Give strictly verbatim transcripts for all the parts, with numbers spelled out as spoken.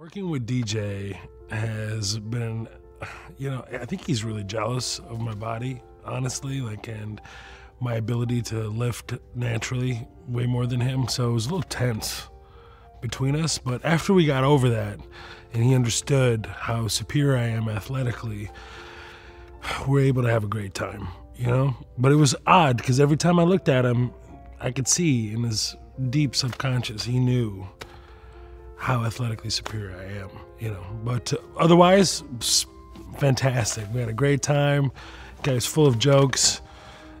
Working with D J has been, you know, I think he's really jealous of my body, honestly, like, and my ability to lift naturally way more than him. So it was a little tense between us. But after we got over that and he understood how superior I am athletically, we're able to have a great time, you know? But it was odd because every time I looked at him, I could see in his deep subconscious, he knew how athletically superior I am, you know. But uh, otherwise, fantastic. We had a great time. The guy's full of jokes.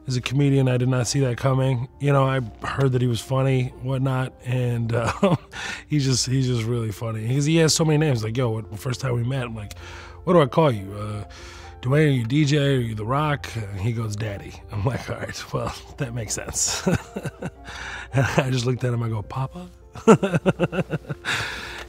As a comedian, I did not see that coming. You know, I heard that he was funny, whatnot, and uh, he's just he's just really funny. He's, he has so many names. Like, yo, the first time we met, I'm like, what do I call you? Uh, Dwayne, are you D J? Are you The Rock? And he goes, Daddy. I'm like, all right, well, that makes sense. And I just looked at him, I go, Papa?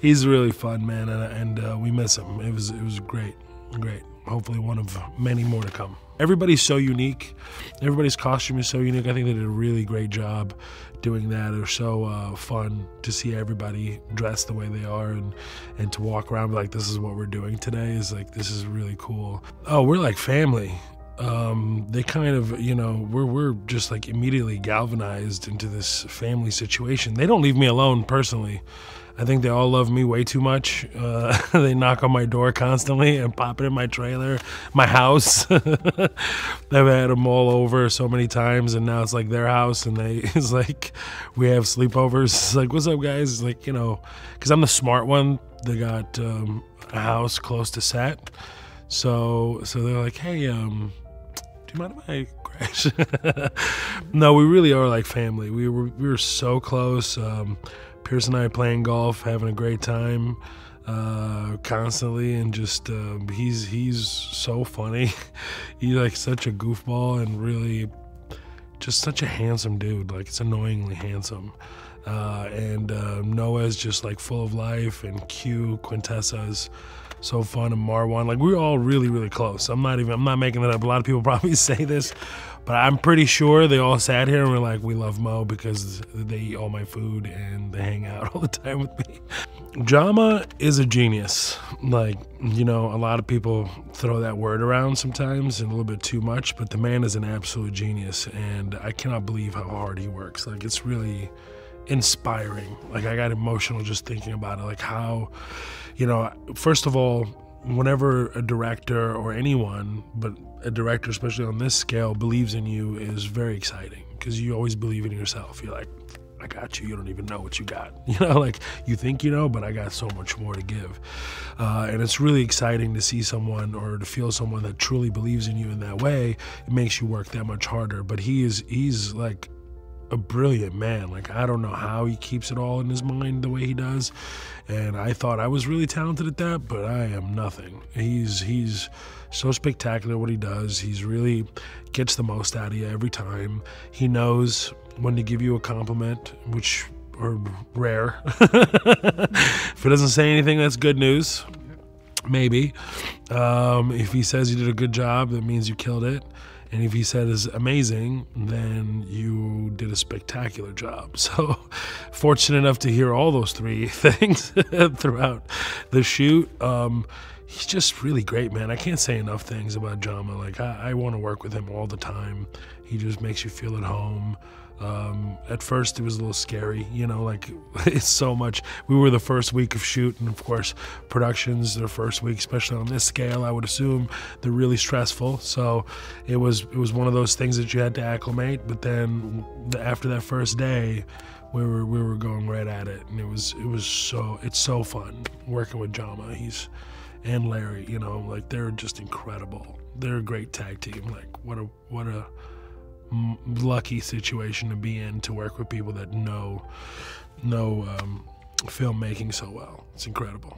He's really fun, man, and, and uh, we miss him. It was it was great, great. Hopefully one of many more to come. Everybody's so unique. Everybody's costume is so unique. I think they did a really great job doing that. It was so uh, fun to see everybody dressed the way they are and, and to walk around like, this is what we're doing today. Is like, this is really cool. Oh, we're like family. Um, they kind of, you know, we're, we're just like immediately galvanized into this family situation. They don't leave me alone personally. I think they all love me way too much. Uh, they knock on my door constantly and pop it in my trailer, my house. I've had them all over so many times and now it's like their house and they, it's like, we have sleepovers. It's like, what's up guys? It's like, you know, cause I'm the smart one. They got um, a house close to set. So, so they're like, hey, um, do you mind if I crash? No, we really are like family. We were we were so close. Um, Pierce and I playing golf, having a great time, uh, constantly, and just uh, he's he's so funny. He's like such a goofball and really just such a handsome dude. Like it's annoyingly handsome. Uh, and uh, Noah's just like full of life, and Q, Quintessa's so fun, and Marwan. Like we're all really, really close. I'm not even, I'm not making that up. A lot of people probably say this, but I'm pretty sure they all sat here and were like, we love Mo because they eat all my food and they hang out all the time with me. Jama is a genius. Like, you know, a lot of people throw that word around sometimes and a little bit too much, but the man is an absolute genius and I cannot believe how hard he works. Like it's really inspiring. Like I got emotional just thinking about it. Like how, you know, first of all, whenever a director or anyone, but a director especially on this scale, believes in you is very exciting because you always believe in yourself. You're like, I got you. You don't even know what you got. You know, like you think you know, but I got so much more to give. Uh, and it's really exciting to see someone or to feel someone that truly believes in you in that way. It makes you work that much harder. But he is, he's like a brilliant man. Like I don't know how he keeps it all in his mind the way he does, and I thought I was really talented at that, but I am nothing. He's he's so spectacular what he does. He's really gets the most out of you every time. He knows when to give you a compliment, which are rare. If it doesn't say anything, that's good news. Maybe um, if he says you did a good job, that means you killed it. And if he said it's amazing, then you did a spectacular job. So fortunate enough to hear all those three things throughout the shoot. Um, he's just really great, man. I can't say enough things about Jama. Like I, I want to work with him all the time. He just makes you feel at home. Um, at first it was a little scary, you know, like it's so much. We were the first week of shoot and of course productions, their first week, especially on this scale, I would assume they're really stressful. So it was, it was one of those things that you had to acclimate, but then after that first day, we were, we were going right at it. And it was, it was so, it's so fun working with Jama. He's, and Larry, you know, like they're just incredible. They're a great tag team. Like what a, what a, lucky situation to be in, to work with people that know know um, filmmaking so well. It's incredible.